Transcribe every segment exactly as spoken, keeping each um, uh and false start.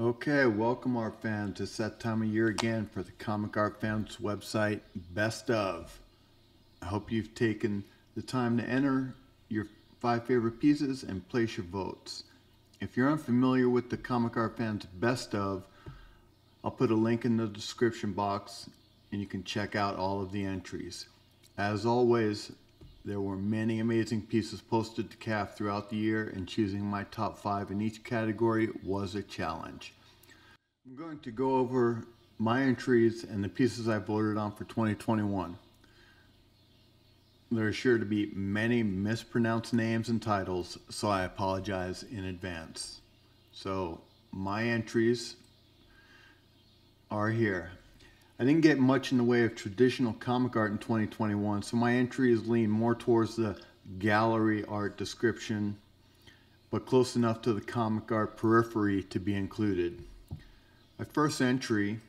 Okay, welcome our fans. It's that time of year again for the Comic Art Fans website Best Of. I hope you've taken the time to enter your five favorite pieces and place your votes. If you're unfamiliar with the Comic Art Fans Best Of, I'll put a link in the description box and you can check out all of the entries. As always, there were many amazing pieces posted to C A F throughout the year, and choosing my top five in each category was a challenge. I'm going to go over my entries and the pieces I voted on for twenty twenty-one. There are sure to be many mispronounced names and titles, so I apologize in advance. So my entries are here. I didn't get much in the way of traditional comic art in twenty twenty-one, so my entries lean more towards the gallery art description, but close enough to the comic art periphery to be included. My first entry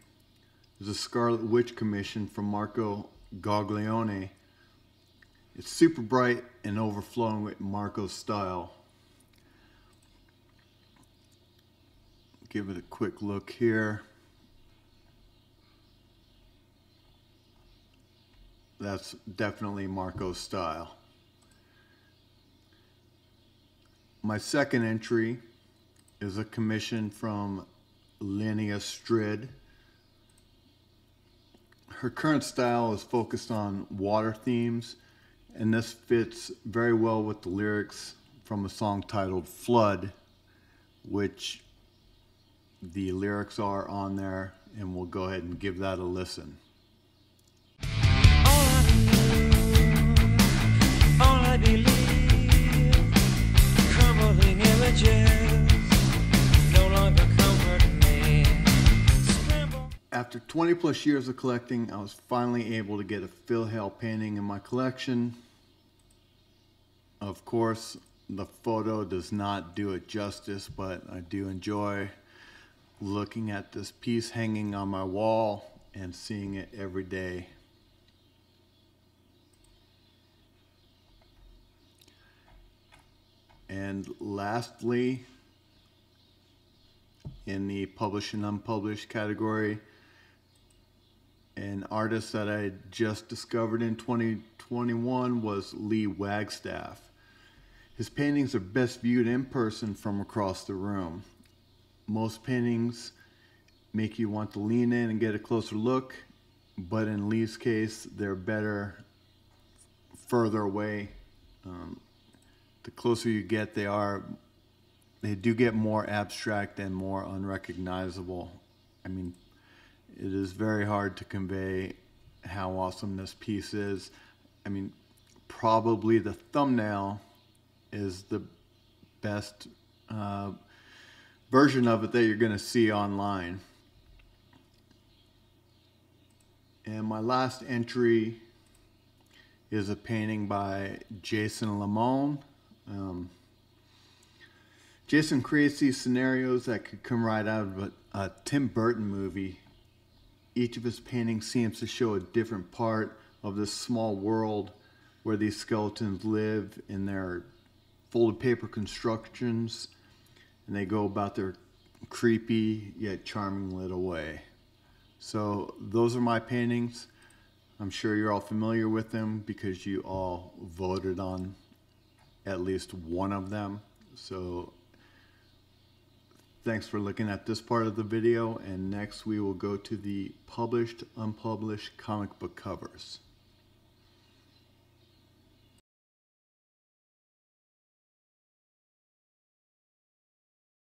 is a Scarlet Witch commission from Marco Gauglione. It's super bright and overflowing with Marco's style. Give it a quick look here. That's definitely Marco's style. My second entry is a commission from Linnea Strid. Her current style is focused on water themes, and this fits very well with the lyrics from a song titled Flood, which the lyrics are on there, and we'll go ahead and give that a listen. I believe crumbling images no longer comfort me. After twenty plus years of collecting, I was finally able to get a Phil Hale painting in my collection. Of course, the photo does not do it justice, but I do enjoy looking at this piece hanging on my wall and seeing it every day. And lastly, in the published and unpublished category, an artist that I just discovered in twenty twenty-one was Lee Wagstaff. His paintings are best viewed in person from across the room. Most paintings make you want to lean in and get a closer look, but in Lee's case, they're better further away. Um, The closer you get, they are, they do get more abstract and more unrecognizable. I mean, it is very hard to convey how awesome this piece is. I mean, probably the thumbnail is the best uh, version of it that you're going to see online. And my last entry is a painting by Jason Limon. Um, Jason creates these scenarios that could come right out of a, a Tim Burton movie. Each of his paintings seems to show a different part of this small world where these skeletons live in their folded paper constructions, and they go about their creepy yet charming little way. So those are my paintings. I'm sure you're all familiar with them because you all voted on at least one of them. So thanks for looking at this part of the video, and next we will go to the published, unpublished comic book covers.